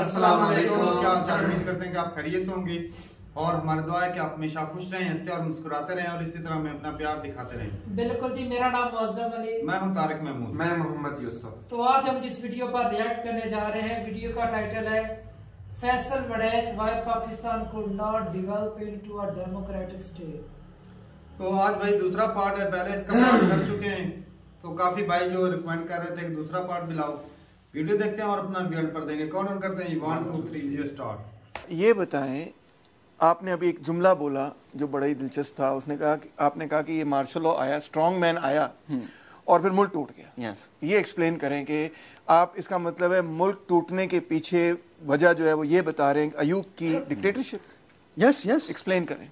अस्सलाम वालेकुम। क्या आप उम्मीद करते हैं कि आप खैरियत होंगे और हमारी दुआ है कि आप हमेशा खुश रहें, हंसते और मुस्कुराते रहें और इसी तरह हमें अपना प्यार दिखाते रहें। बिल्कुल जी, मेरा नाम मुअज़्ज़म अली, मैं हूं तारिक महमूद, मैं मोहम्मद यूसुफ। तो आज हम जिस वीडियो पर रिएक्ट करने जा रहे हैं, वीडियो का टाइटल है Faisal Waraich why Pakistan could not develop into a democratic state. तो आज भाई दूसरा पार्ट है, पहले इसका पार्ट कर चुके हैं, तो काफी भाई जो रिकमेंड कर रहे थे कि दूसरा पार्ट भी लाओ। वीडियो देखते हैं और अपना रिजल्ट पर देंगे। कौन ऑन करते हैं? 1 2 3 वीडियो स्टार्ट। ये बताएं, आपने अभी एक जुमला बोला जो बड़ा ही दिलचस्प था। उसने कहा कि आपने कहा कि ये मार्शल लॉ आया, स्ट्रांग मैन आया और फिर मुल्क टूट गया। ये एक्सप्लेन करें कि आप इसका मतलब है मुल्क टूटने के पीछे वजह जो है वो ये बता रहे हैं अयूब की डिक्टेटरशिप। यस यस, एक्सप्लेन करें।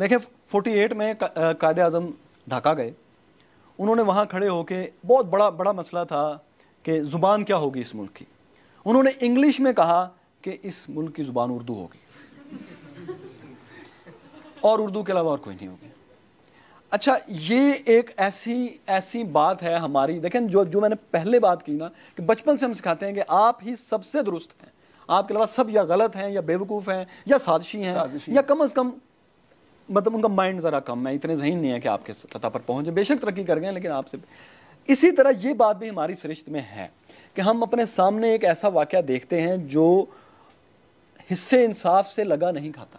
देखिए 48 में कायदे आजम ढाका गए, उन्होंने वहाँ खड़े होके बहुत बड़ा मसला था कि ज़ुबान क्या होगी इस मुल्क की। उन्होंने इंग्लिश में कहा कि इस मुल्क की ज़ुबान उर्दू होगी और उर्दू के अलावा और कोई नहीं होगी। अच्छा, ये एक ऐसी बात है हमारी। देखें, जो मैंने पहले बात की ना कि बचपन से हम सिखाते हैं कि आप ही सबसे दुरुस्त हैं, आपके अलावा सब या गलत हैं या बेवकूफ़ हैं या साजिशी हैं या कम अज़ कम मतलब उनका माइंड ज़रा कम है, इतने ज़हीन नहीं है कि आपके सतह पर पहुँचे। बेशक तरक्की कर गए लेकिन आपसे। इसी तरह ये बात भी हमारी सरिश्त में है कि हम अपने सामने एक ऐसा वाकया देखते हैं जो हिस्से इंसाफ से लगा नहीं खाता,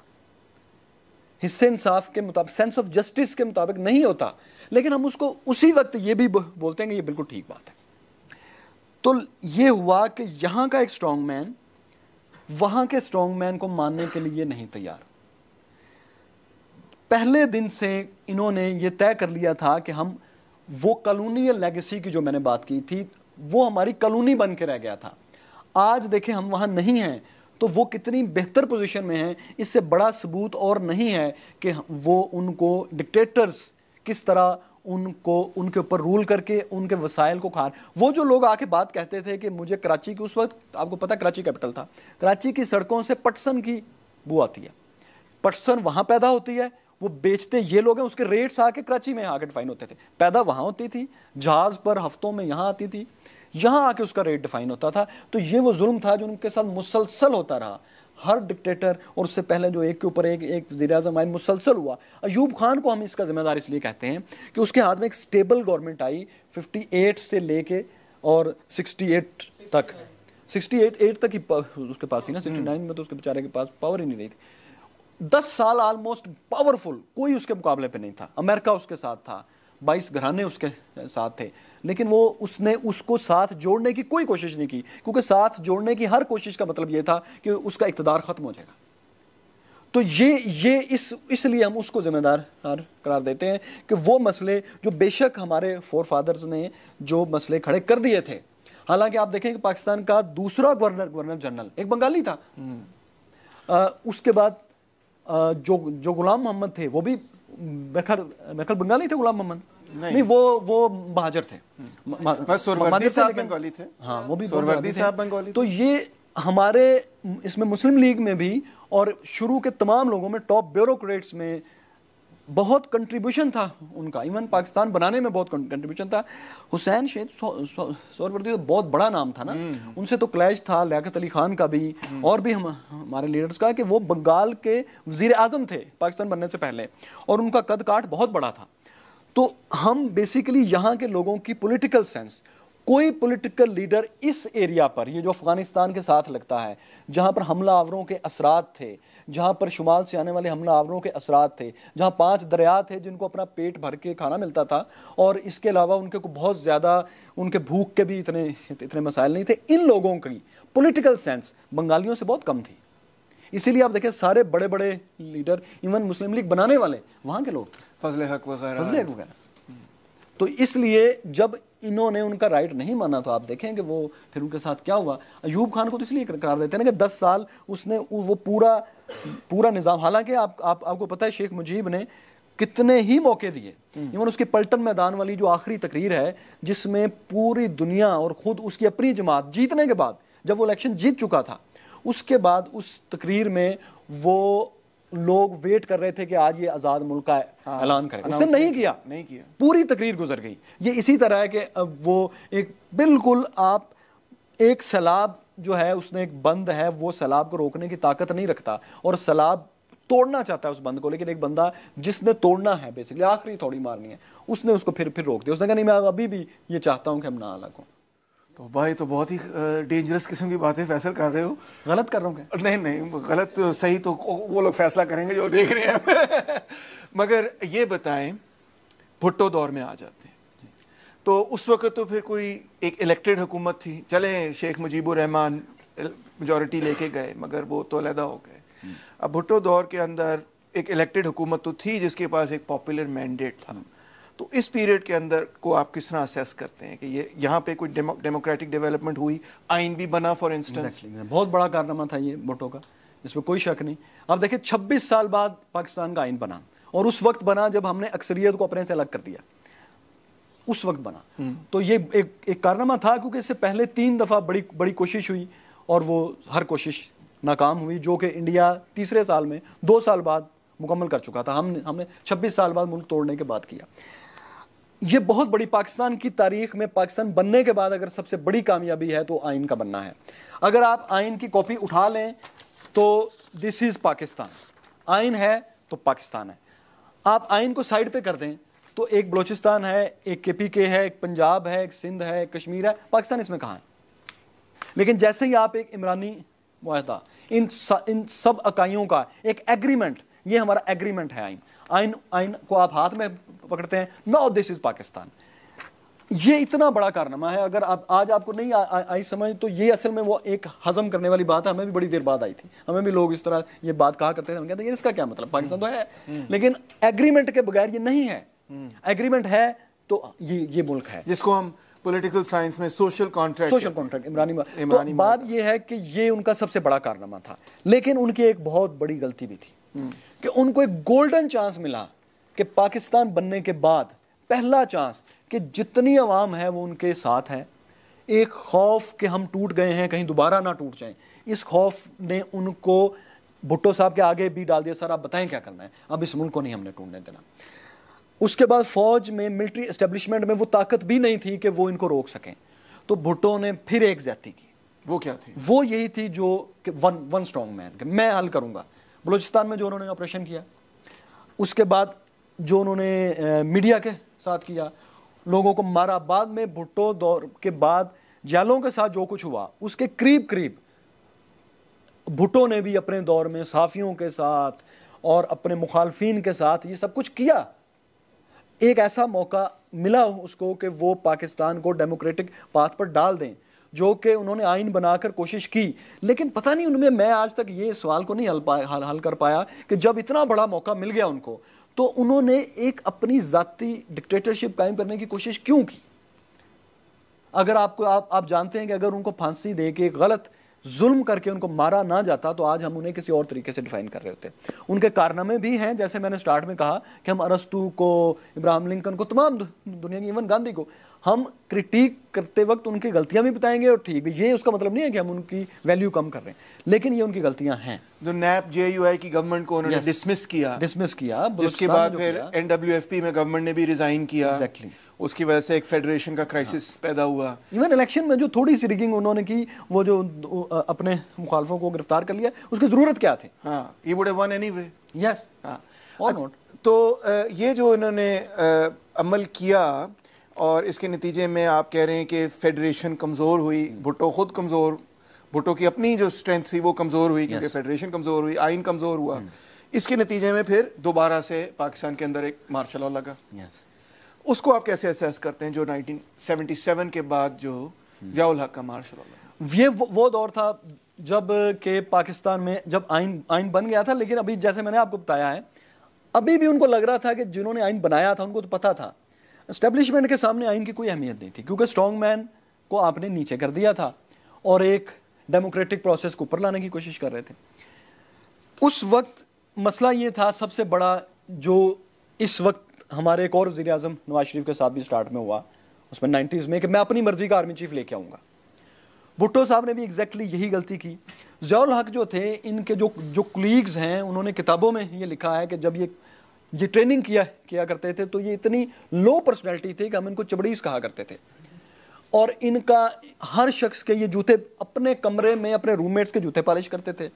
हिस्से इंसाफ के मुताबिक, सेंस ऑफ जस्टिस के मुताबिक नहीं होता, लेकिन हम उसको उसी वक्त ये भी बोलते हैं कि ये बिल्कुल ठीक बात है। तो ये हुआ कि यहाँ का एक स्ट्रांग मैन वहाँ के स्ट्रांग मैन को मानने के लिए नहीं तैयार। पहले दिन से इन्होंने ये तय कर लिया था कि हम वो कॉलोनियल लेगेसी की जो मैंने बात की थी वो हमारी कॉलोनी बन के रह गया था। आज देखें, हम वहाँ नहीं हैं तो वो कितनी बेहतर पोजीशन में हैं। इससे बड़ा सबूत और नहीं है कि वो उनको डिक्टेटर्स किस तरह उनको उनके ऊपर रूल करके उनके वसाइल को खान। वो जो लोग आके बात कहते थे कि मुझे कराची की, उस वक्त आपको पता कराची कैपिटल था, कराची की सड़कों से पटसन की बू आती है, पटसन वहाँ पैदा होती है, वो बेचते ये लोग हैं, उसके रेट्स आके कराची में आके डिफाइन होते थे। पैदा वहाँ होती थी, जहाज़ पर हफ्तों में यहाँ आती थी, यहाँ आके उसका रेट डिफाइन होता था। तो ये वो जुल्म था जो उनके साथ मुसलसल होता रहा। हर डिक्टेटर और उससे पहले जो एक के ऊपर एक वज़ीर आज़म आए, मुसलसल हुआ। अयूब खान को हम इसका ज़िम्मेदार इसलिए कहते हैं कि उसके हाथ में एक स्टेबल गवर्नमेंट आई 58 से लेके और 68 तक, 68 तक ही उसके पास थी ना, 69 में तो उसके बेचारे के पास पावर ही नहीं रही थी। 10 साल आलमोस्ट पावरफुल, कोई उसके मुकाबले पे नहीं था। अमेरिका उसके साथ था, 22 घराने उसके साथ थे, लेकिन वो उसने उसको साथ जोड़ने की कोई कोशिश नहीं की, क्योंकि साथ जोड़ने की हर कोशिश का मतलब ये था कि उसका इक़्तिदार ख़त्म हो जाएगा। तो ये इसलिए हम उसको ज़िम्मेदार करार देते हैं कि वो मसले जो बेशक हमारे फोर फादर्स ने जो मसले खड़े कर दिए थे। हालांकि आप देखें कि पाकिस्तान का दूसरा गवर्नर जनरल एक बंगाली था। उसके बाद जो गुलाम मोहम्मद थे वो भी मेरे ख्याल बंगाली थे। गुलाम मोहम्मद नहीं, वो महाजर थे, सुहरावर्दी साहब बंगाली थे। हाँ, वो भी सुहरावर्दी साहब बंगाली। तो ये हमारे इसमें मुस्लिम लीग में भी और शुरू के तमाम लोगों में, टॉप ब्यूरोक्रेट्स में बहुत कंट्रीब्यूशन था उनका, इवन पाकिस्तान बनाने में बहुत कंट्रीब्यूशन था। हुसैन शहीद सुहरावर्दी तो बहुत बड़ा नाम था ना, उनसे तो क्लैश था लियाकत अली खान का भी और भी हमारे लीडर्स का, कि वो बंगाल के वजीर आज़म थे पाकिस्तान बनने से पहले और उनका कद काठ बहुत बड़ा था। तो हम बेसिकली यहाँ के लोगों की पोलिटिकल सेंस, कोई पोलिटिकल लीडर इस एरिया पर, ये जो अफ़गानिस्तान के साथ लगता है, जहाँ पर हमला आवरों के असरात थे, जहाँ पर शुमाल से आने वाले हमला आवरों के असरात थे, जहाँ 5 दरिया थे जिनको अपना पेट भर के खाना मिलता था और इसके अलावा उनके को बहुत ज़्यादा उनके भूख के भी इतने मसाइल नहीं थे, इन लोगों की पोलिटिकल सेंस बंगालियों से बहुत कम थी। इसीलिए आप देखें सारे बड़े बड़े लीडर, इवन मुस्लिम लीग बनाने वाले वहाँ के लोग, फजल-ए-हक वगैरह। तो इसलिए जब इन्होंने उनका राइट नहीं माना तो आप देखें कि वो फिर उनके साथ क्या हुआ। अयूब खान को तो इसलिए करार देते हैं ना कि 10 साल उसने वो पूरा निज़ाम, हालांकि आपको पता है शेख मुजीब ने कितने ही मौके दिए। इवन उसकी पल्टन मैदान वाली जो आखिरी तकरीर है जिसमें पूरी दुनिया और ख़ुद उसकी अपनी जमात जीतने के बाद, जब वो इलेक्शन जीत चुका था, उसके बाद उस तकरीर में वो लोग वेट कर रहे थे कि आज ये आज़ाद मुल्क का ऐलान करें, उसने नहीं किया, पूरी तकरीर गुजर गई। ये इसी तरह है कि वो एक बिल्कुल आप एक सैलाब जो है उसने एक बंद है वो सैलाब को रोकने की ताकत नहीं रखता और सैलाब तोड़ना चाहता है उस बंद को, लेकिन एक बंदा जिसने तोड़ना है बेसिकली आखिरी थोड़ी मारनी है उसने उसको फिर रोक दिया। उसने कहा नहीं मैं अभी भी ये चाहता हूँ कि हम ना अलग हों। तो भाई तो बहुत ही डेंजरस किस्म की बातें फैसल कर रहे हो। गलत कर रहा हूँ क्या? नहीं नहीं गलत सही तो वो लोग फैसला करेंगे जो देख रहे हैं। मगर ये बताएं भुट्टो दौर में आ जाते हैं तो उस वक़्त तो फिर कोई एक इलेक्टेड हुकूमत थी, चले शेख मुजीबुर रहमान मेजॉरिटी लेके गए मगर वो तो अलहदा हो गए। अब भुट्टो दौर के अंदर एक इलेक्टेड हुकूमत तो थी जिसके पास एक पॉपुलर मैंडेट था, तो इस पीरियड के अंदर को आप किस तरह असेस करते हैं कि ये यहाँ पे कोई डेमोक्रेटिक डेवलपमेंट हुई, आइन भी बना फॉर इंस्टेंस? बहुत बड़ा कारनामा था ये भुट्टो का, इसमें कोई शक नहीं। अब देखिए 26 साल बाद पाकिस्तान का आइन बना और उस वक्त बना जब हमने अक्सरियत को अपने से अलग कर दिया, उस वक्त बना। तो ये एक कारनामा था क्योंकि इससे पहले 3 दफ़ा बड़ी कोशिश हुई और वो हर कोशिश नाकाम हुई, जो कि इंडिया तीसरे साल में 2 साल बाद मुकम्मल कर चुका था। हमने 26 साल बाद मुल्क तोड़ने के बाद किया। ये बहुत बड़ी पाकिस्तान की तारीख में पाकिस्तान बनने के बाद अगर सबसे बड़ी कामयाबी है तो आइन का बनना है। अगर आप आइन की कॉपी उठा लें तो दिस इज़ पाकिस्तान, आइन है तो पाकिस्तान है। आप आइन को साइड पे कर दें तो एक बलूचिस्तान है, एक केपीके है, एक पंजाब है, एक सिंध है, एक कश्मीर है, पाकिस्तान इसमें कहाँ है? लेकिन जैसे ही आप एक इमरानी मुआहदा इन सब इकाइयों का एक एग्रीमेंट, ये हमारा एग्रीमेंट है आइन, आइन आइन को आप हाथ में पकड़ते हैं, नो दिस इज पाकिस्तान। ये इतना बड़ा कारनामा है, अगर आप आज आपको नहीं आई समझ तो ये असल में वो एक हजम करने वाली बात है। हमें भी बड़ी देर बाद आई थी, हमें भी लोग इस तरह ये बात कहा करते थे, हम कहते हैं इसका क्या मतलब, पाकिस्तान तो है लेकिन एग्रीमेंट के बगैर ये नहीं है। एग्रीमेंट है तो ये मुल्क है जिसको हम पॉलिटिकल साइंस में सोशल कॉन्ट्रैक्ट इमरानी। बात ये है कि ये उनका सबसे बड़ा कारनामा था, लेकिन उनकी एक बहुत बड़ी गलती भी थी कि उनको एक गोल्डन चांस मिला कि पाकिस्तान बनने के बाद पहला चांस कि जितनी आवाम है वो उनके साथ है। एक खौफ कि हम टूट गए हैं कहीं दोबारा ना टूट जाएं, इस खौफ ने उनको भुट्टो साहब के आगे भी डाल दिया, सर आप बताएं क्या करना है, अब इस मुल्क को नहीं हमने टूटने देना। उसके बाद फौज में मिलिट्री एस्टेब्लिशमेंट में वो ताकत भी नहीं थी कि वो इनको रोक सकें, तो भुट्टो ने फिर एक ज्यादती की। वो क्या थी? वो यही थी जो वन स्ट्रॉन्ग मैन, मैं हल करूँगा। बलूचिस्तान में जो उन्होंने ऑपरेशन किया, उसके बाद जो उन्होंने मीडिया के साथ किया, लोगों को मारा, बाद में भुट्टो दौर के बाद जालों के साथ जो कुछ हुआ उसके करीब भुट्टो ने भी अपने दौर में साफियों के साथ और अपने मुखालफिन के साथ ये सब कुछ किया। एक ऐसा मौका मिला उसको कि वो पाकिस्तान को डेमोक्रेटिक पाथ पर डाल दें, जो कि उन्होंने आइन बनाकर कोशिश की, लेकिन पता नहीं उनमें, मैं आज तक ये सवाल को नहीं हल कर पाया कि जब इतना बड़ा मौका मिल गया उनको तो उन्होंने एक अपनी जाती डिक्टेटरशिप कायम करने की कोशिश क्यों की। अगर आपको आप जानते हैं कि अगर उनको फांसी दे के गलत जुल्म करके उनको मारा ना जाता तो आज हम उन्हें किसी और तरीके से डिफाइन कर रहे होते। उनके कारनामे भी हैं, जैसे मैंने स्टार्ट में कहा कि हम अरस्तू को, इब्राहिम लिंकन को, तमाम दुनिया की, इवन गांधी को हम क्रिटिक करते वक्त उनकी गलतियां भी बताएंगे और ठीक भी, ये उसका मतलब नहीं है कि हम उनकी वैल्यू कम कर रहे हैं, लेकिन ये उनकी गलतियां हैं। जो नैप जेयूआई की गवर्नमेंट को उन्होंने डिसमिस किया, जिसके बाद फिर एनडब्ल्यूएफपी में गवर्नमेंट ने भी रिजाइन किया। एग्जैक्टली, उसकी वजह से एक फेडरेशन का क्राइसिस पैदा हुआ। इवन इलेक्शन में जो थोड़ी सी रिगिंग उन्होंने की, वो जो अपने मुखालफों को गिरफ्तार कर लिया, उसकी जरूरत क्या थी? हाँ, ये would have one anyway. Yes, और नॉट। तो ये जो इन्होंने अमल किया और इसके नतीजे में आप कह रहे हैं कि फेडरेशन कमज़ोर हुई, भुट्टो खुद कमज़ोर, भुट्टो की अपनी जो स्ट्रेंथ थी वो कमज़ोर हुई क्योंकि फेडरेशन कमज़ोर हुई, आइन कमज़ोर हुआ। इसके नतीजे में फिर दोबारा से पाकिस्तान के अंदर एक मार्शल लॉ लगा। उसको आप कैसे असेस करते हैं जो 1977 के बाद जो ज़िया-उल-हक़ का मार्शल लॉ? ये वो दौर था जब के पाकिस्तान में जब आइन बन गया था, लेकिन अभी जैसे मैंने आपको बताया है अभी भी उनको लग रहा था कि जिन्होंने आइन बनाया था उनको तो पता था, एस्टेब्लिशमेंट के सामने आइन की कोई अहमियत नहीं थी क्योंकि स्ट्रॉन्ग मैन को आपने नीचे कर दिया था और एक डेमोक्रेटिक प्रोसेस को ऊपर लाने की कोशिश कर रहे थे। उस वक्त मसला ये था सबसे बड़ा जो इस वक्त हमारे एक और वज़ीर आज़म नवाज शरीफ के साथ भी स्टार्ट में हुआ, उसमें 90s में, कि मैं अपनी मर्जी का आर्मी चीफ लेके आऊँगा। भुट्टो साहब ने भी एग्जैक्टली यही गलती की। ज़ियाउल हक़ जो थे, इनके जो कलीग्स हैं, उन्होंने किताबों में ये लिखा है कि जब ये ट्रेनिंग किया करते थे तो ये इतनी लो पर्सनैलिटी थी कि हम इनको चबड़ीस कहा करते थे। और इनका हर शख्स के ये जूते अपने कमरे में अपने रूममेट्स के जूते पॉलिश करते थे,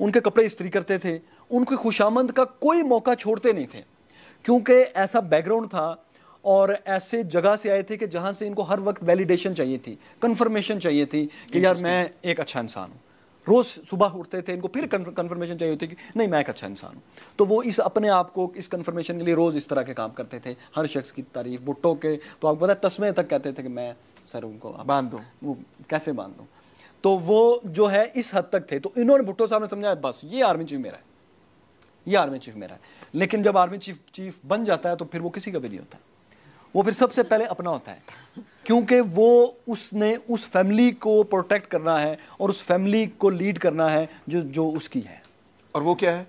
उनके कपड़े इस्त्री करते थे, उनकी खुशामद का कोई मौका छोड़ते नहीं थे, क्योंकि ऐसा बैकग्राउंड था और ऐसे जगह से आए थे कि जहाँ से इनको हर वक्त वैलिडेशन चाहिए थी, कन्फर्मेशन चाहिए थी कि यार मैं एक अच्छा इंसान हूँ। रोज़ सुबह उठते थे, इनको फिर कन्फर्मेशन चाहिए होती कि नहीं मैं एक अच्छा इंसान हूँ। तो वो इस अपने आप को इस कन्फर्मेशन के लिए रोज़ इस तरह के काम करते थे, हर शख्स की तारीफ। भुट्टो के तो आपको पता तस्मे तक कहते थे कि मैं सर उनको बांध दूँ, वो कैसे बांध दूँ। तो वो जो है इस हद तक थे। तो इन्होंने भुट्टो साहब ने समझाया बस ये आर्मी चीफ मेरा है, ये आर्मी चीफ मेरा है। लेकिन जब आर्मी चीफ बन जाता है तो फिर वो किसी का भी नहीं होता, वो फिर सबसे पहले अपना होता है, क्योंकि वो उसने उस फैमिली को प्रोटेक्ट करना है और उस फैमिली को लीड करना है जो उसकी है। और वो क्या है?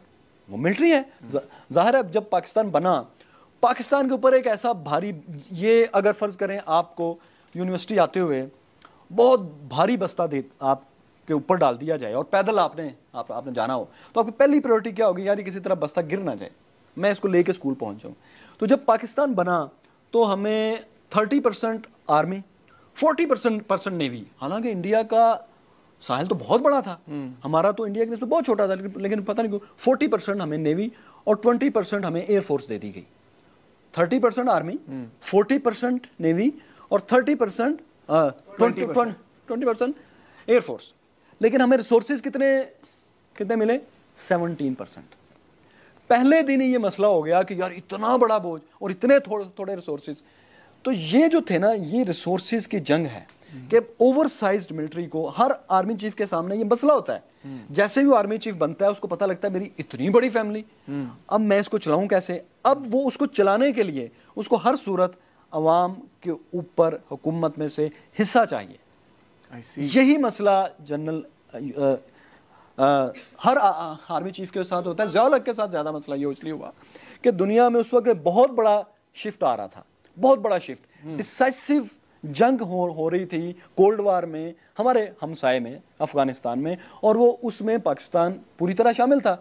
वो मिलिट्री है। जाहिर है जब पाकिस्तान बना, पाकिस्तान के ऊपर एक ऐसा भारी, ये अगर फर्ज करें आपको यूनिवर्सिटी आते हुए बहुत भारी बस्ता दे आपके ऊपर डाल दिया जाए और पैदल आपने जाना हो, तो आपकी पहली प्रायोरिटी क्या होगी? यार ये किसी तरह बस्ता गिर ना जाए, मैं इसको लेके स्कूल पहुँच जाऊँ। तो जब पाकिस्तान बना तो हमें 30% आर्मी, 40% नेवी। हालांकि इंडिया का साहिल तो बहुत बड़ा था, हमारा तो इंडिया के इसमें बहुत छोटा था, लेकिन पता नहीं क्यों 40% हमें नेवी और 20% हमें एयरफोर्स दे दी गई। 30% आर्मी, 40% नेवी और 20% एयरफोर्स। लेकिन हमें रिसोर्सेज कितने मिले? 17%। पहले दिन ही ये मसला हो गया कि यार इतना बड़ा बोझ और इतने थोड़े रिसोर्सेज। तो ये जो थे ना, ये रिसोर्सेज की जंग है कि ओवरसाइज्ड मिलिट्री को हर आर्मी चीफ के सामने ये मसला होता है। जैसे ही वो आर्मी चीफ बनता है उसको पता लगता है मेरी इतनी बड़ी फैमिली, अब मैं इसको चलाऊं कैसे। अब वो उसको चलाने के लिए उसको हर सूरत अवाम के ऊपर हुकूमत में से हिस्सा चाहिए। यही मसला जनरल हर आर्मी चीफ के साथ होता है। ज़िया-उल-हक़ के साथ ज़्यादा मसला ये इसलिए हुआ कि दुनिया में उस वक्त बहुत बड़ा शिफ्ट आ रहा था, बहुत बड़ा शिफ्ट, डिसाइसिव जंग हो रही थी कोल्ड वार में, हमारे हमसाए में अफगानिस्तान में, और वो उसमें पाकिस्तान पूरी तरह शामिल था।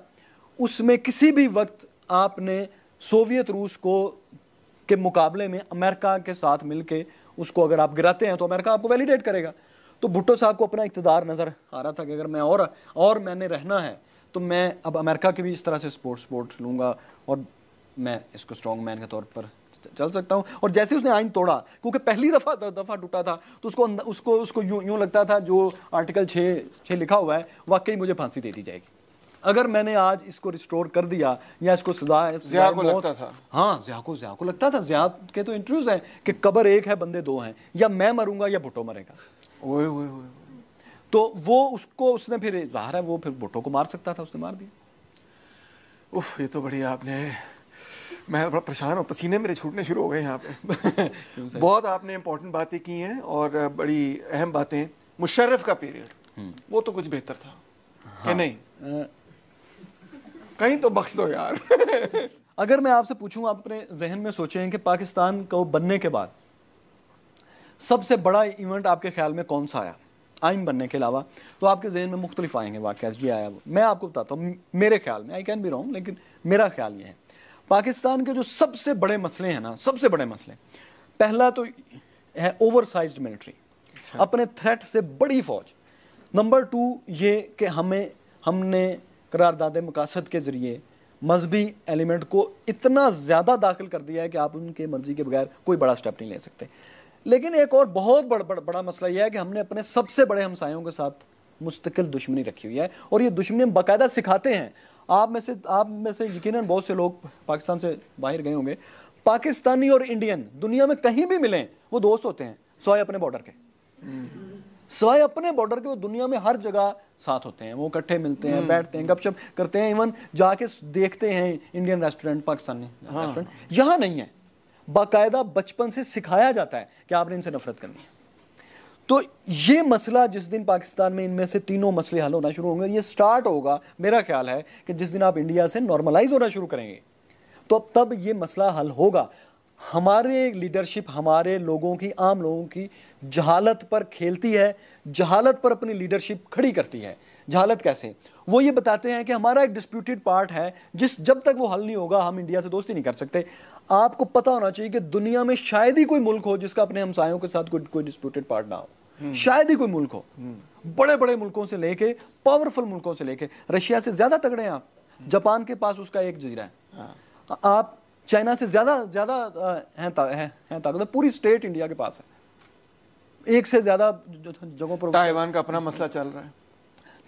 उसमें किसी भी वक्त आपने सोवियत रूस को के मुकाबले में अमेरिका के साथ मिलके उसको अगर आप गिराते हैं तो अमेरिका आपको वैलिडेट करेगा। तो भुट्टो साहब को अपना इकतदार नज़र आ रहा था कि अगर मैं और मैंने रहना है तो मैं अब अमेरिका के भी इस तरह से सपोर्ट लूँगा और मैं इसको स्ट्रॉन्ग मैन के तौर पर चल सकता हूँ। और जैसे उसने आइन तोड़ा, क्योंकि पहली दफ़ा टूटा था, तो उसको यूँ लगता था जो आर्टिकल 6 लिखा हुआ है वाकई मुझे फांसी दे दी जाएगी अगर मैंने आज इसको रिस्टोर कर दिया या इसको ज़िया को लगता था। हाँ, ज़िया को लगता था। ज़िया के तो इंटरव्यूज हैं कि कबर एक है बंदे दो हैं, या मैं मरूंगा या भुट्टो मरेगा। ओए ओए ओए। तो वो उसको उसने फिर बाहर है, वो फिर भुट्टो को मार सकता था, उसने मार दिया। उफ, ये तो बढ़िया आपने, मैं बड़ा परेशान हूँ, पसीने मेरे छूटने शुरू हो गए यहाँ पे। बहुत आपने इम्पोर्टेंट बातें की हैं और बड़ी अहम बातें। मुशर्रफ का पीरियड वो तो कुछ बेहतर था कि नहीं? कहीं तो बख्श दो यार। अगर मैं आपसे पूछूं, आप अपने जहन में सोचें कि पाकिस्तान को बनने के बाद सबसे बड़ा इवेंट आपके ख्याल में कौन सा आया आइन बनने के अलावा, तो आपके जहन में मुख्तलिफ आएंगे वाक़या। ये आया, मैं आपको बताता हूँ मेरे ख्याल में, आई कैन बी रॉन्ग, लेकिन मेरा ख्याल ये है पाकिस्तान के जो सबसे बड़े मसले हैं ना, सबसे बड़े मसले, पहला तो है ओवरसाइज्ड मिलिट्री, अपने थ्रेट से बड़ी फौज। नंबर 2 ये कि हमने करारदाद मकासद के ज़रिए मजहबी एलिमेंट को इतना ज़्यादा दाखिल कर दिया है कि आप उनके मर्जी के बगैर कोई बड़ा स्टेप नहीं ले सकते। लेकिन एक और बहुत बड़ा मसला यह है कि हमने अपने सबसे बड़े हमसायों के साथ मुस्तकिल दुश्मनी रखी हुई है, और ये दुश्मनी हम बाकायदा सिखाते हैं। आप में से यकीनन बहुत से लोग पाकिस्तान से बाहर गए होंगे। पाकिस्तानी और इंडियन दुनिया में कहीं भी मिलें वो दोस्त होते हैं, सिवाय अपने बॉर्डर के। सिवाय अपने बॉर्डर के वो दुनिया में हर जगह साथ होते हैं, वो इकट्ठे मिलते हैं, बैठते हैं, गपशप करते हैं, इवन जाके देखते हैं इंडियन रेस्टोरेंट, पाकिस्तानी रेस्टोरेंट। यहाँ नहीं है, बाकायदा बचपन से सिखाया जाता है कि आपने इनसे नफरत करनी है। तो ये मसला जिस दिन पाकिस्तान में इनमें से तीनों मसले हल होना शुरू होंगे, ये स्टार्ट होगा, मेरा ख्याल है कि जिस दिन आप इंडिया से नॉर्मलाइज होना शुरू करेंगे तो तब ये मसला हल होगा। हमारे लीडरशिप हमारे लोगों की, आम लोगों की जहालत पर खेलती है, जहालत पर अपनी लीडरशिप खड़ी करती है, जहालत कैसे, वो ये बताते हैं कि हमारा एक डिस्प्यूटेड पार्ट है जिस जब तक वो हल नहीं होगा हम इंडिया से दोस्ती नहीं कर सकते। आपको पता होना चाहिए कि दुनिया में शायद ही कोई मुल्क हो जिसका अपने हमसायों के साथ कोई डिस्प्यूटेड पार्ट ना हो, शायद ही कोई मुल्क हो। बड़े बड़े मुल्कों से लेके पावरफुल मुल्कों से लेके रशिया से ज्यादा तगड़े हैं आप, जापान के पास उसका एक जजीरा है, आप चाइना से ज्यादा हैं ताकत, पूरी स्टेट इंडिया के पास है, एक से ज्यादा जगहों पर। ताइवान का अपना मसला चल रहा है,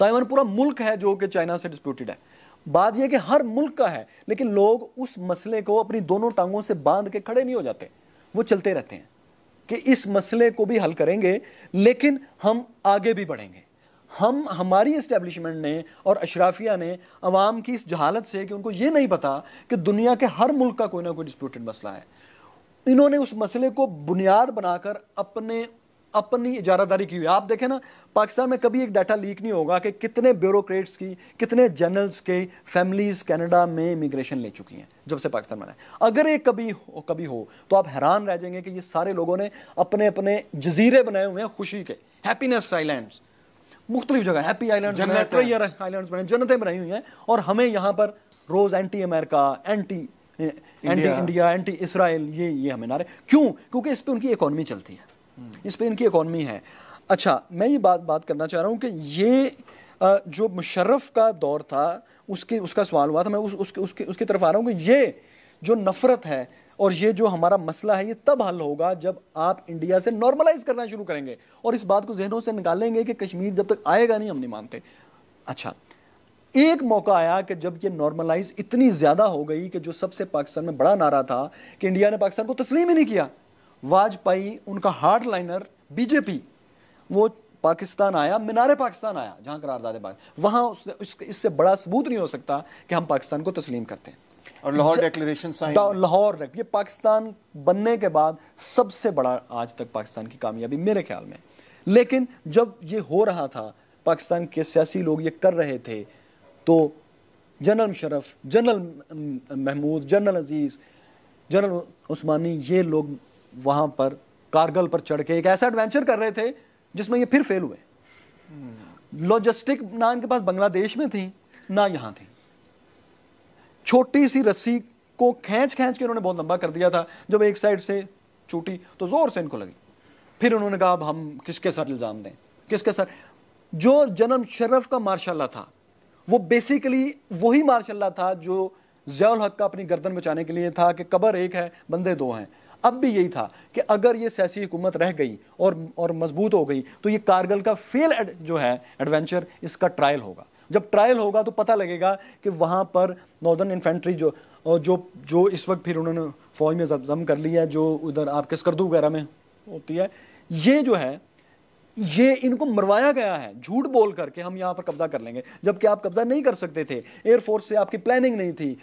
ताइवान पूरा मुल्क है जो कि चाइना से डिस्प्यूटेड है। बात यह कि हर मुल्क का है, लेकिन लोग उस मसले को अपनी दोनों टांगों से बांध के खड़े नहीं हो जाते, वो चलते रहते हैं कि इस मसले को भी हल करेंगे लेकिन हम आगे भी बढ़ेंगे। हम हमारी इस्टेब्लिशमेंट ने और अशराफिया ने अवाम की इस जहालत से कि उनको ये नहीं पता कि दुनिया के हर मुल्क का कोई ना कोई डिस्प्यूटेड मसला है, इन्होंने उस मसले को बुनियाद बनाकर अपनी इजारादारी की हुई। आप देखें ना, पाकिस्तान में कभी एक डाटा लीक नहीं होगा कि कितने ब्यूरोक्रेट्स की, कितने जनरल्स के फैमिलीज कनाडा में इमिग्रेशन ले चुकी हैं जब से पाकिस्तान बना है। अगर ये कभी हो तो आप हैरान रह जाएंगे कि ये सारे लोगों ने अपने अपने जजीरे बनाए हुए हैं खुशी के, हैप्पीनेस आइलैंड्स, मुख्तलिफ जगह हैप्पी आइलैंड, प्रेयर आइलैंड बनाए, जन्नतें बनाई हुई हैं। और हमें यहाँ पर रोज anti America, anti India, anti Israel, ये हमें नारे, क्यों? क्योंकि इस पर उनकी इकोनॉमी चलती है, इस पर इनकी इकोनॉमी है। अच्छा, मैं ये बात करना चाह रहा हूँ कि ये जो मुशर्रफ का दौर था उसका सवाल हुआ था, मैं उसकी तरफ आ रहा हूँ कि ये जो नफरत है और ये जो हमारा मसला है ये तब हल होगा जब आप इंडिया से नॉर्मलाइज करना शुरू करेंगे और इस बात को जहनों से निकालेंगे कि कश्मीर जब तक आएगा नहीं हम नहीं मानते। अच्छा, एक मौका आया कि जब ये नॉर्मलाइज इतनी ज़्यादा हो गई कि जो सबसे पाकिस्तान में बड़ा नारा था कि इंडिया ने पाकिस्तान को तस्लीम ही नहीं किया, वाजपेयी उनका हार्ड लाइनर बीजेपी, वो पाकिस्तान आया, मीनारे पाकिस्तान आया जहाँ करारदादे पाकिस्तान, वहाँ उसने इससे बड़ा सबूत नहीं हो सकता कि हम पाकिस्तान को तस्लीम करते हैं। और लाहौर डिक्लेरेशन साइन, लाहौर ये पाकिस्तान बनने के बाद सबसे बड़ा आज तक पाकिस्तान की कामयाबी मेरे ख्याल में। लेकिन जब ये हो रहा था, पाकिस्तान के सियासी लोग ये कर रहे थे, तो general Musharraf, general Mahmood, general Aziz, general Usmani, ये लोग वहाँ पर कारगिल पर चढ़ के एक ऐसा एडवेंचर कर रहे थे जिसमें ये फिर फेल हुए। लॉजिस्टिक ना इनके पास बांग्लादेश में थी ना यहाँ थी, छोटी सी रस्सी को खींच के उन्होंने बहुत लंबा कर दिया था। जब एक साइड से छूटी तो जोर से इनको लगी, फिर उन्होंने कहा अब हम किसके सर इल्ज़ाम दें, किसके सर। जो जनरल मुशर्रफ का मार्शाल्लाह था वो बेसिकली वही मार्शाल्लाह था जो ज़िया-उल-हक़ का अपनी गर्दन बचाने के लिए था कि कबर एक है बंदे दो हैं। अब भी यही था कि अगर ये सियासी हुकूमत रह गई और मजबूत हो गई तो ये कारगिल का फेल जो है एडवेंचर, इसका ट्रायल होगा। जब ट्रायल होगा तो पता लगेगा कि वहाँ पर नॉर्दर्न इन्फेंट्री जो जो जो इस वक्त फिर उन्होंने फौज में जब्त कर लिया है, जो उधर आपके स्कर्दू वगैरह में होती है, ये जो है ये इनको मरवाया गया है झूठ बोल करके हम यहाँ पर कब्जा कर लेंगे, जबकि आप कब्जा नहीं कर सकते थे। एयरफोर्स से आपकी प्लानिंग नहीं थी,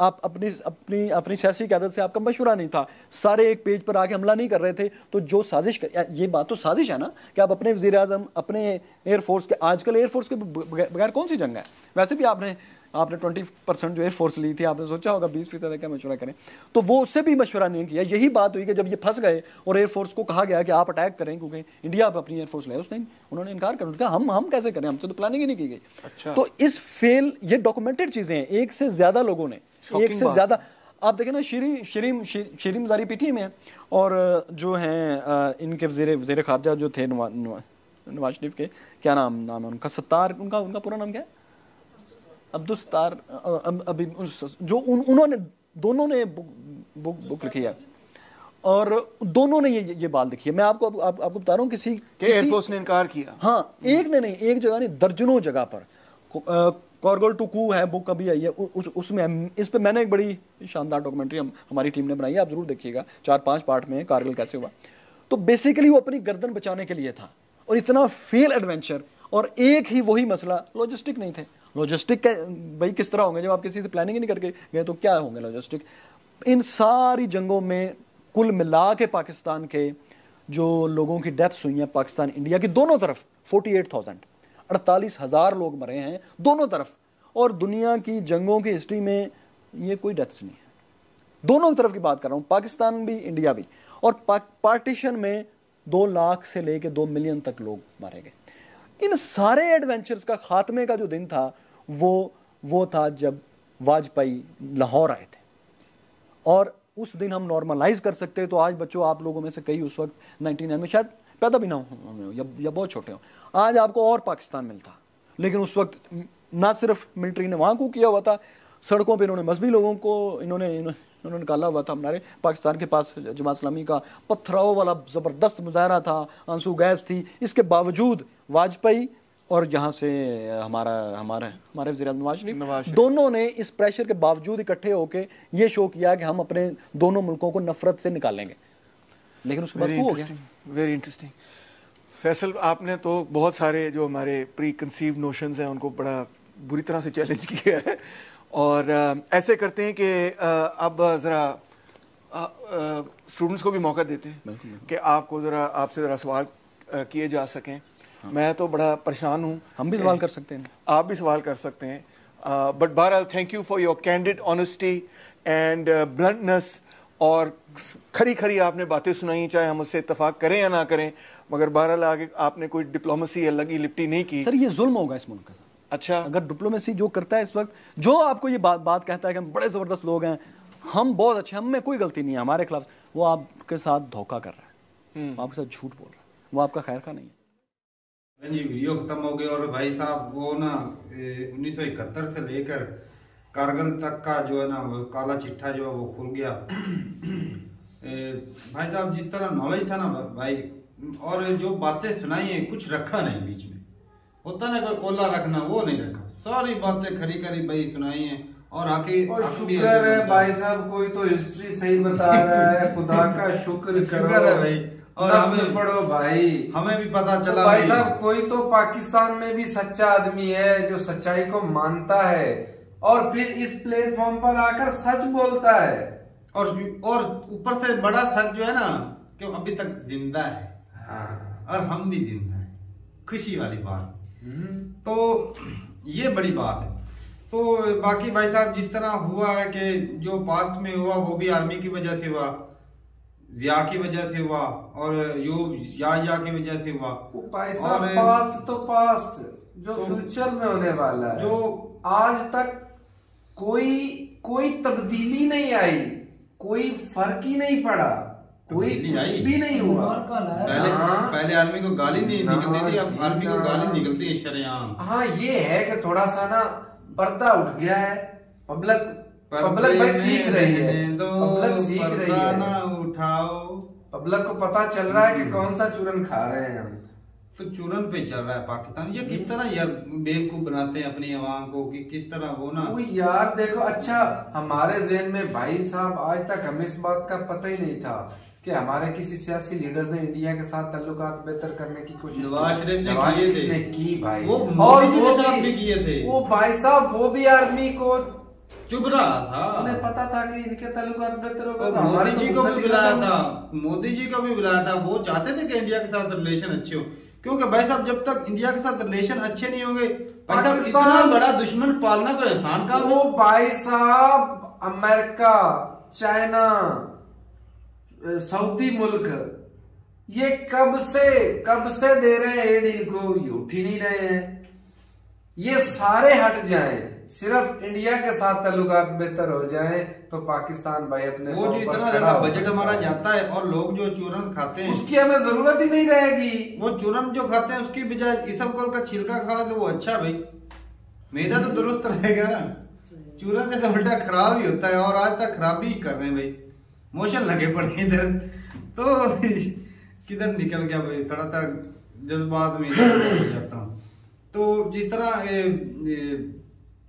आप अपनी सियासी क़यादत से आपका मशवरा नहीं था, सारे एक पेज पर आके हमला नहीं कर रहे थे। तो जो साजिश, ये बात तो साजिश है ना कि आप अपने वज़ीर आज़म, अपने एयरफोर्स के, आजकल एयरफोर्स के बगैर कौन सी जंग है। वैसे भी आपने 20% जो एयरफोर्स ली थी, आपने सोचा होगा 20% का मशवरा करें, तो वो उससे भी मशवरा नहीं किया। यही बात हुई कि जब ये फंस गए और एयरफोर्स को कहा गया कि आप अटैक करें क्योंकि इंडिया पर अपनी एयरफोर्स लाए, उसने उन्होंने इनकार कर दिया, हम कैसे करें, हमसे तो प्लानिंग ही नहीं की गई। अच्छा। तो इस फेल, ये डॉक्यूमेंटेड चीज़ें हैं, एक से ज़्यादा लोगों ने, एक से ज़्यादा आप देखें ना, शरीम मजारी पीटी में, और जो हैं इनके वज़ीर ख़ारजा जो थे नवाज शरीफ के, क्या नाम है उनका, सत्तार, उनका पूरा नाम क्या है, अब्दुस्तार, अभी जो उन्होंने दोनों ने बुक लिखी है और दोनों ने ये बात लिखी है। मैं आपको बता रहा हूँ, किसी एयरफोर्स ने इनकार किया, हाँ, एक ने नहीं, एक जगह नहीं, दर्जनों जगह पर। कॉर्गल टू कू है बुक अभी आई है, उसमें इस पर मैंने एक बड़ी शानदार डॉक्यूमेंट्री हमारी टीम ने बनाई है, आप जरूर देखिएगा, 4-5 पार्ट में कारगिल कैसे हुआ। तो बेसिकली वो अपनी गर्दन बचाने के लिए था और इतना फेल एडवेंचर, और एक ही वही मसला, लॉजिस्टिक नहीं थे। लॉजिस्टिक भाई किस तरह होंगे जब आप किसी से प्लानिंग ही नहीं करके गए, तो क्या होंगे लॉजिस्टिक। इन सारी जंगों में कुल मिला के पाकिस्तान के जो लोगों की डेथ्स हुई हैं पाकिस्तान इंडिया की दोनों तरफ 48,000, 48,000 लोग मरे हैं दोनों तरफ, और दुनिया की जंगों की हिस्ट्री में ये कोई डेथ्स नहीं है। दोनों तरफ की बात कर रहा हूँ, पाकिस्तान भी इंडिया भी। और पार्टीशन में 2 लाख से लेकर 2 मिलियन तक लोग मारे गए। इन सारे एडवेंचर्स का खात्मे का जो दिन था वो था जब वाजपेयी लाहौर आए थे, और उस दिन हम नॉर्मलाइज कर सकते हैं। तो आज बच्चों आप लोगों में से कई उस वक्त 99 में शायद पैदा भी ना हो या बहुत छोटे हों, आज आपको और पाकिस्तान मिलता। लेकिन उस वक्त ना सिर्फ मिलिट्री ने वहाँ को किया हुआ था, सड़कों पर इन्होंने मजहबी लोगों को इन्होंने निकाला हुआ था। हमारे पाकिस्तान के पास जमात इस्लामी का पथराव वाला ज़बरदस्त मुजाहरा था, आंसू गैस थी। इसके बावजूद वाजपेयी और जहाँ से हमारे वज़ीर आज़म नवाज शरीफ, दोनों ने इस प्रेशर के बावजूद इकट्ठे होकर ये शो किया कि हम अपने दोनों मुल्कों को नफरत से निकालेंगे। लेकिन उसके बाद हो गया। वेरी इंटरेस्टिंग फैसल, आपने तो बहुत सारे जो हमारे प्री कंसीव नोशंस हैं उनको बड़ा बुरी तरह से चैलेंज किया है। और ऐसे करते हैं कि अब ज़रा स्टूडेंट्स को भी मौका देते हैं कि आपको आपसे सवाल किए जा सकें। हाँ। मैं तो बड़ा परेशान हूँ। हम भी सवाल कर सकते हैं, आप भी सवाल कर सकते हैं। बट बहरहाल thank you for your candid honesty and bluntness, और खरी खरी आपने बातें सुनाई, चाहे हम उससे इत्तफाक करें या ना करें, मगर बहरहाल आगे आपने कोई डिप्लोमेसी या लगी लिपटी नहीं की। सर ये जुल्म होगा इस मुल्क का। अच्छा, अगर डिप्लोमेसी जो करता है इस वक्त, जो आपको ये बात कहता है कि हम बड़े ज़बरदस्त लोग हैं, हम बहुत अच्छे, हम में कोई गलती नहीं है हमारे खिलाफ, वो आपके साथ धोखा कर रहा है, आपके साथ झूठ बोल रहा है, वो आपका खैर का नहीं है। जी वीडियो खत्म हो गया। और भाई साहब वो ना 1971 से लेकर कारगिल तक का जो है ना वो काला चिट्ठा जो है वो खुल गया। भाई साहब जिस तरह नॉलेज था ना भाई, और जो बातें सुनाई है कुछ रखा नहीं बीच में, होता ना कोई कोला रखना, वो नहीं रखा, सारी बातें खरी खरी भाई सुनाई है। और शुक्र है भाई साहब कोई तो हिस्ट्री सही बता रहा है, खुदा का शुक्र है भाई। और हमें पढ़ो भाई, हमें भी पता चला भाई साहब कोई तो पाकिस्तान में भी सच्चा आदमी है जो सच्चाई को मानता है और फिर इस प्लेटफॉर्म पर आकर सच बोलता है। और ऊपर से बड़ा सच जो है ना कि अभी तक जिंदा है। हाँ। और हम भी जिंदा है, खुशी वाली बात। तो ये बड़ी बात है। तो बाकी भाई साहब जिस तरह हुआ है कि जो पास्ट में हुआ वो भी आर्मी की वजह से हुआ, जिया की वजह से हुआ, और या की वजह से हुआ। और पास्ट तो पास्ट, जो फ्यूचर में होने वाला है, जो आज तक कोई तब्दीली नहीं आई, कोई फर्क ही नहीं पड़ा, कोई कुछ भी नहीं हुआ। पहले आर्मी को गाली नहीं निकलती थी, अब आर्मी को गाली निकलती है शरेआम। हाँ ये है कि थोड़ा सा ना पर्दा उठ गया है, पब्लिक भाई सीख रही है, पब्लिक सीख रही है ना, उठाओ। पब्लिक को पता चल रहा है कि कौन सा चूरन खा रहे हैं हम, तो चूरन पे चल रहा है पाकिस्तान। ये किस तरह यार बेवकूफ बनाते हैं अपनी आवाम को कि किस तरह वो ना वो यार देखो। अच्छा हमारे जहन में भाई साहब आज तक हमें इस बात का पता ही नहीं था कि हमारे किसी सियासी लीडर ने इंडिया के साथ ताल्लुकात बेहतर करने की कोशिश ने की भाई, वो भाई साहब वो भी आर्मी को चुप रहा था, उन्हें पता था कि इनके ताल्लुकात बेहतर होगा। तो मोदी जी को भी बुलाया था, मोदी जी को भी बुलाया था, वो चाहते थे कि इंडिया के साथ रिलेशन अच्छे हो, क्योंकि भाई साहब जब तक इंडिया के साथ रिलेशन अच्छे नहीं होंगे इतना बड़ा दुश्मन पालना कोई आसान काम। वो भाई साहब अमेरिका, चाइना, सऊदी मुल्क ये कब से दे रहे हैं एड, इनको ये उठ ही नहीं रहे हैं। ये सारे हट जाए, सिर्फ इंडिया के साथ ताल्लुकात बेहतर हो जाए तो पाकिस्तान भाई अपने वो जो इतना ज्यादा बजट हमारा जाता है और लोग जो चूरन खाते हैं उसकी हमें जरूरत ही नहीं रहेगी। वो चूरन जो खाते हैं उसकी बजाय इसबगोल का छिलका खा ले तो वो अच्छा भाई, मैदा तो दुरुस्त रहेगा ना, चूरन से तो उल्टा खराब ही होता है। और आज तक खराबी ही कर रहे हैं भाई, मोशन लगे पड़े इधर तो किधर निकल गया भाई, थोड़ा सा जज्बात में जाता हूँ। तो जिस तरह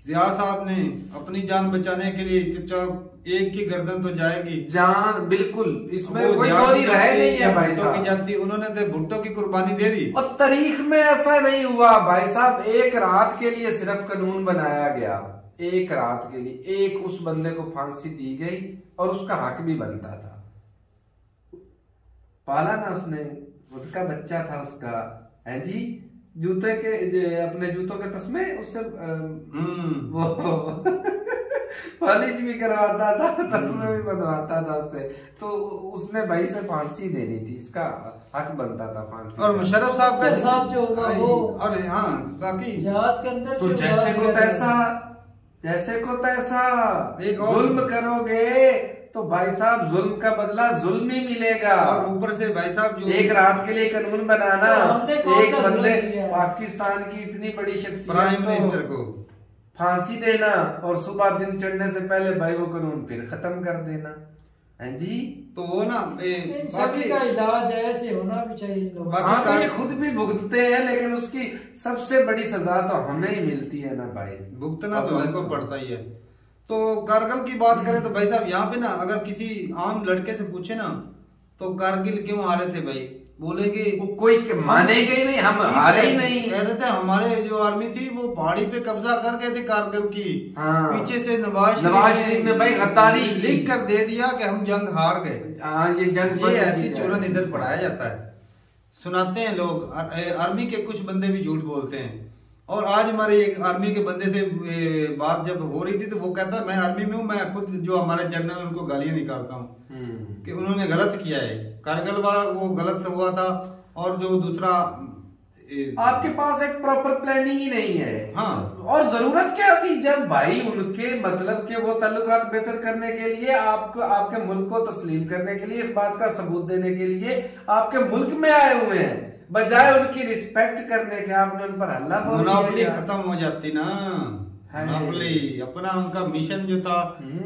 जिया साहब ने अपनी जान बचाने के लिए एक की गर्दन तो जाएगी, जान बिल्कुल इसमें कोई दोरी रहे नहीं है भाई साहब की जाती, उन्होंने तो भुट्टो की कुर्बानी दे दी। और तारीख में ऐसा नहीं हुआ भाई साहब, एक रात के लिए सिर्फ कानून बनाया गया, एक रात के लिए एक उस बंदे को फांसी दी गई और उसका हक भी बनता था, पाला ना उसने, खुद का बच्चा था उसका, है जी जूते के अपने जूतों के तस्मे उससे वो पॉलिश भी करवाता था, तस्वीर भी बनवाता था उससे, तो उसने भाई से फांसी देनी थी, इसका हक बनता था फांसी। और मुशर्रफ साहब का साथ जो होगा वो, और हाँ बाकी जहाज के अंदर तो जैसे को तैसा जुल्म करोगे तो भाई साहब जुल्म का बदला जुल्म ही मिलेगा। और ऊपर से भाई साहब जो एक रात के लिए कानून बनाना, एक बंदे पाकिस्तान की इतनी बड़ी शख्सियत प्राइम मिनिस्टर को फांसी देना और सुबह दिन चढ़ने से पहले भाई वो कानून फिर खत्म कर देना है जी। तो वो ना बाकी का इलाज ऐसे होना भी चाहिए। हाँ तो ये खुद भी भुगतते हैं लेकिन उसकी सबसे बड़ी सजा तो हमें ही मिलती है ना भाई, भुगतना तो हमको पड़ता ही है। तो कारगिल की बात करें तो भाई साहब यहाँ पे ना अगर किसी आम लड़के से पूछे ना तो कारगिल क्यों हारे थे भाई, बोलेंगे कोई मानेंगे ही नहीं, हम हारे ही नहीं। कह रहे थे हमारे जो आर्मी थी वो पहाड़ी पे कब्जा कर गए थे कारगिल की, पीछे से नवाज शरीफ ने भाई गद्दारी लिख कर दे दिया कि हम जंग हार गए। हाँ ये जंग ऐसी चोरन इधर पढ़ाया जाता है, सुनाते हैं लोग। आर्मी के कुछ बंदे भी झूठ बोलते हैं। और आज हमारे एक आर्मी के बंदे से बात जब हो रही थी तो वो कहता है मैं आर्मी में हूँ, मैं खुद जो हमारे जनरल उनको गालियाँ निकालता हूँ कि उन्होंने गलत किया है, कारगिल वाला वो गलत हुआ था। और जो दूसरा आपके पास एक प्रॉपर प्लानिंग ही नहीं है। हाँ और जरूरत क्या थी जब भाई उनके मतलब के वो ताल्लुकात बेहतर करने के लिए, आपको आपके मुल्क को तस्लीम करने के लिए, इस बात का सबूत देने के लिए आपके मुल्क में आए हुए हैं, बजाय उनकी रिस्पेक्ट करने के आपने उन पर हल्ला बोल दिया। मोनोपोली खत्म हो जाती ना, मोनोपोली अपना उनका मिशन जो था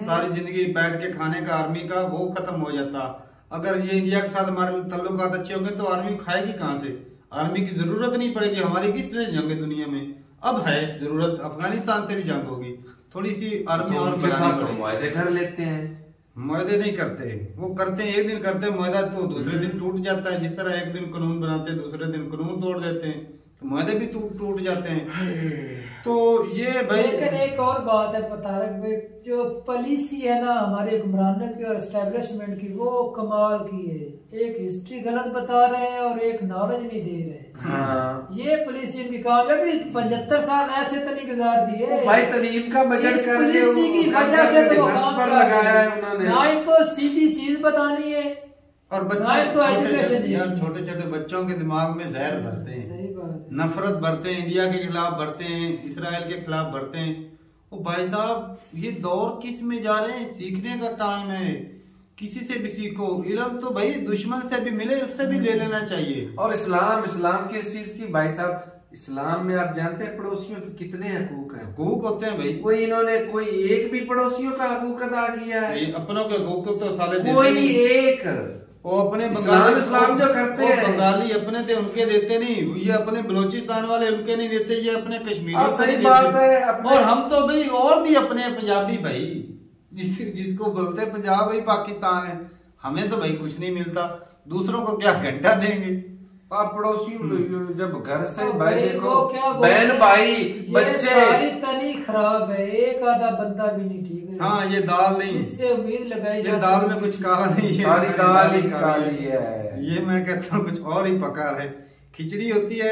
सारी जिंदगी बैठ के खाने का आर्मी का, वो खत्म हो जाता। अगर ये इंडिया के साथ हमारे तल्लुकात अच्छे हो गए तो आर्मी खाएगी कहाँ से, आर्मी की जरूरत नहीं पड़ेगी। हमारी किसने जंग दुनिया में अब है जरूरत, अफगानिस्तान से भी जंग होगी, थोड़ी सी आर्मी और मुआहदे कर लेते हैं। मुआहदे नहीं करते, वो करते हैं एक दिन करते हैं मुआहदा तो दूसरे दिन टूट जाता है। जिस तरह एक दिन कानून बनाते हैं दूसरे दिन कानून तोड़ देते हैं, तो मुआहदे भी टूट जाते हैं। तो ये भाई एक और बात है तारिक भाई, जो पॉलिसी है ना हमारे हुक्मरानों की और एस्टेब्लिशमेंट की वो कमाल की है। एक हिस्ट्री गलत बता रहे हैं और एक नॉलेज नहीं दे रहे। हाँ। ये पुलिस इनकी कामयाबी 75 साल ऐसे तो नहीं गुजार दिए भाई, तलीम का बजट पॉलिसी की वजह से तो काम पर लगाया है उन्होंने, ना इनको सीधी चीज बतानी है और बच्चों को एजुकेशन दिया। छोटे छोटे बच्चों के दिमाग में जहर भरते हैं, सही बात है, नफरत भरते हैं, इंडिया के खिलाफ भरते हैं, इसराइल के खिलाफ भरते हैं। ओ भाई साहब ये दौर किस में जा रहे हैं, सीखने का टाइम है, किसी से भी सीखो इल्म, तो भाई दुश्मन से भी मिले उससे भी ले लेना चाहिए। और इस्लाम किस चीज की भाई साहब, इस्लाम में आप जानते हैं पड़ोसियों के कितने हकूक हैं, हकूक होते हैं भाई, कोई इन्होंने कोई एक भी पड़ोसियों का हकूक अदा किया है, अपनों के हकूक तो साले कोई एक वो अपने इस्लाम जो करते हैं बंगाली अपने थे उनके देते नहीं, ये अपने बलूचिस्तान वाले उनके नहीं देते, ये अपने कश्मीर सही बात है। और हम तो भाई और भी अपने पंजाबी भाई जिसको बोलते हैं पंजाब भाई पाकिस्तान है, हमें तो भाई कुछ नहीं मिलता, दूसरों को क्या घंटा देंगे। आप पड़ोसी जब घर से भाई देखो बहन भाई बच्चे सारी तनी खराब है, एक आधा बंदा भी नहीं ठीक है। हाँ ये दाल नहीं, इससे उम्मीद लगाई ये दाल में कुछ काला नहीं है, सारी दाल ही काली है। ये मैं कहता हूँ कुछ और ही पका है, खिचड़ी होती है,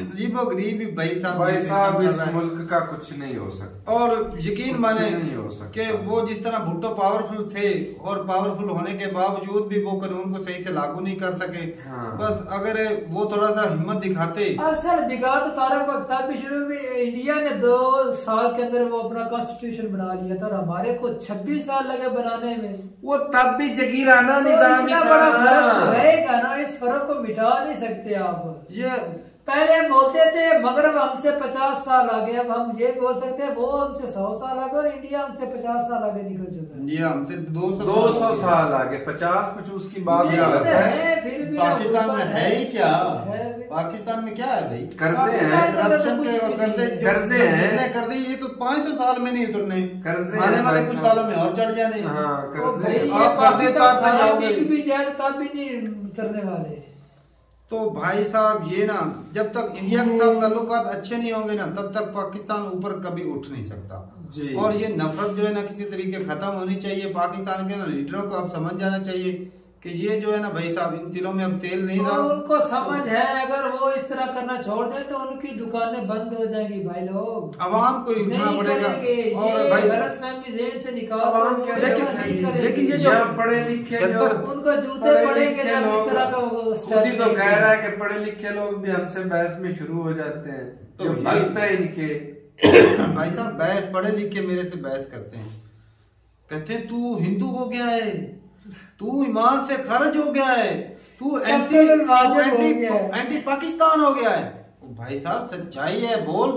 अजीब और गरीब भाई साहब इस मुल्क का कुछ नहीं हो सकता। और यकीन माने नहीं हो सकता कि वो जिस तरह भुट्टो पावरफुल थे और पावरफुल होने के बावजूद भी वो कानून को सही से लागू नहीं कर सके। हाँ। बस अगर वो थोड़ा सा हिम्मत दिखाते, असल बिगाड़ तो तारक वक्त भी शुरू में इंडिया ने 2 साल के अंदर वो अपना कॉन्स्टिट्यूशन बना लिया था और हमारे को 26 साल लगे बनाने में, वो तब भी जगीराना निजाम रहेगा ना, इस फर्क को मिटा नहीं सकते आप। ये पहले हम बोलते थे मगरब हमसे 50 साल आगे, अब हम ये बोल सकते हैं वो हमसे 100 साल आगे और इंडिया हमसे 50 साल आगे निकल चुका है। इंडिया हमसे 200 साल आगे, 50-55 की बात है, फिर भी पाकिस्तान में है ही क्या, पाकिस्तान में क्या है भाई, कर्जे हैं, करप्शन के और कर्जे हैं, कर्जे ये तो 500 साल में नहीं उतरने, कर्जे आने वाले कुछ सालों में और चढ़ जाने, आप कर्जे भी जाए तब भी नहीं उतरने वाले। तो भाई साहब ये ना जब तक इंडिया के साथ ताल्लुकात अच्छे नहीं होंगे ना तब तक पाकिस्तान ऊपर कभी उठ नहीं सकता जी। और ये नफरत जो है ना किसी तरीके खत्म होनी चाहिए, पाकिस्तान के ना लीडरों को अब समझ जाना चाहिए कि ये जो है ना भाई साहब, इन दिलों में हम तेल नहीं डाल, उनको समझ है अगर वो इस तरह करना छोड़ दे तो उनकी दुकानें बंद हो जाएगी भाई लोग, आवाम को उठना पड़ेगा। और भाई गलतफहमी ज़हन से निकालो, लेकिन ये जो पढ़े लिखे उनको जूते पड़ेंगे इस तरह का। खुद ही तो कह रहा है कि पढ़े लिखे लोग भी हमसे बहस में शुरू हो जाते हैं, जो भगत है इनके। भाई साहब बहस, पढ़े लिखे मेरे से बहस करते हैं, कहते हैं तू हिंदू हो गया है, तू ईमान से खर्च हो गया है, तू एंटी पाकिस्तान हो गया है। भाई साहब सच्चाई है बोल,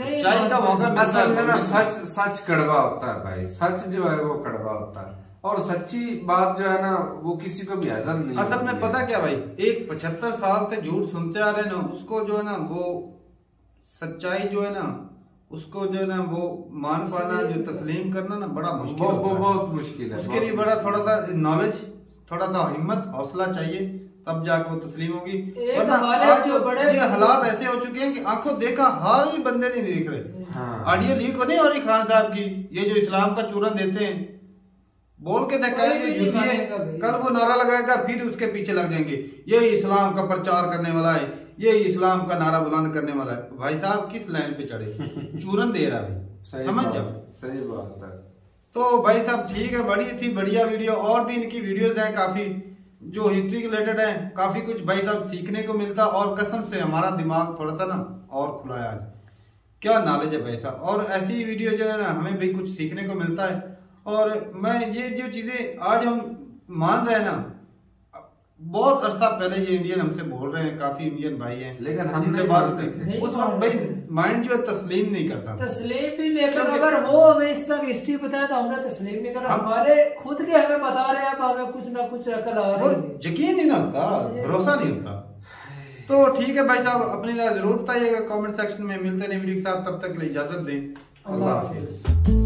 सच्चाई का मौका। असल में ना सच सच कड़वा होता है भाई, सच जो है वो कड़वा होता है, और सच्ची बात जो है ना वो किसी को भी हजम नहीं। असल में पता क्या भाई, एक 75 साल से झूठ सुनते आ रहे ना, उसको जो है ना वो सच्चाई जो है ना उसको जो है ना वो मान पाना, जो तस्लीम करना ना बड़ा मुश्किल बहुत मुश्किल है। उसके लिए बड़ा थोड़ा सा नॉलेज, थोड़ा सा हिम्मत, हौसला चाहिए, तब जाके वो तस्लीम होगी। वरना आज जो बड़े हालात ऐसे हो चुके हैं कि आंखों देखा हाल ही बंदे नहीं देख रहे। ऑडियो लीक होने और खान साहब की ये जो इस्लाम का चूरन देते हैं, बोल के देखेंगे कल वो नारा लगाएगा, फिर उसके पीछे लग जाएंगे, ये इस्लाम का प्रचार करने वाला है, ये इस्लाम का नारा बुलंद करने वाला है। भाई साहब किस लाइन पे चढ़े, चूरन दे रहा है, समझ जाओ। सही बात है। तो भाई साहब ठीक है, बड़ी थी बढ़िया वीडियो, और भी इनकी वीडियोस हैं काफी जो हिस्ट्री रिलेटेड हैं, काफी कुछ भाई साहब सीखने को मिलता, और कसम से हमारा दिमाग थोड़ा सा ना और खुलाया, क्या नॉलेज है भाई साहब। और ऐसी वीडियो जो है ना हमें भी कुछ सीखने को मिलता है, और मैं ये जो चीजें आज हम मान रहे हैं ना, बहुत अरसा पहले ये इंडियन हमसे बोल रहे हैं, काफी इंडियन भाई हैं, लेकिन हमसे बात होती उस वक्त भाई माइंड जो है तस्लीम नहीं करता, तस्लीम भी लेकर अगर वो हमें इस तरह की हिस्ट्री बताए तो हमने तस्लीम नहीं करा। हमारे खुद के हमें बता रहे हैं तो हमें कुछ ना कुछ रखा आ रहा है, यकीन नहीं होता, भरोसा नहीं होता। तो ठीक है भाई साहब, अपनी राय जरूर बताइएगा कॉमेंट सेक्शन में। मिलते नहीं वीडियो के साथ, तब तक के लिए इजाजत दें, अल्लाह हाफिज।